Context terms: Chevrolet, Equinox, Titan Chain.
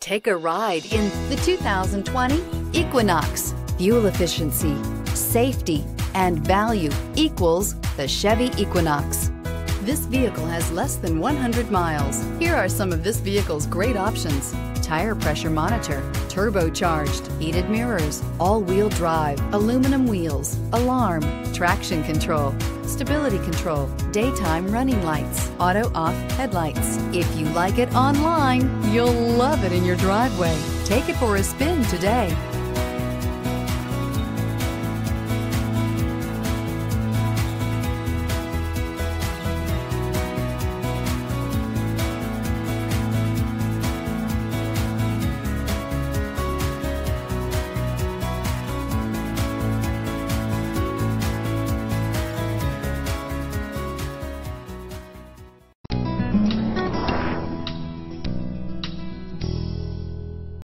Take a ride in the 2020 Equinox. Fuel efficiency, safety, and value equals the Chevy Equinox. This vehicle has less than 100 miles. Here are some of this vehicle's great options: tire pressure monitor, turbocharged, heated mirrors, all-wheel drive, aluminum wheels, alarm, traction control, stability control, daytime running lights, auto-off headlights. If you like it online, you'll love it in your driveway. Take it for a spin today.